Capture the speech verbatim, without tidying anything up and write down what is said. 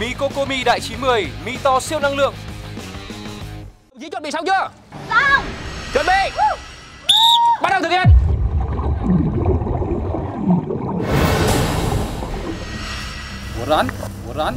Mi Coco Mi Đại Chí Mười, Mi To Siêu Năng Lượng. Chí chuẩn bị xong chưa? Xong. Chuẩn bị. Bắt đầu thực hiện. Rắn, rắn.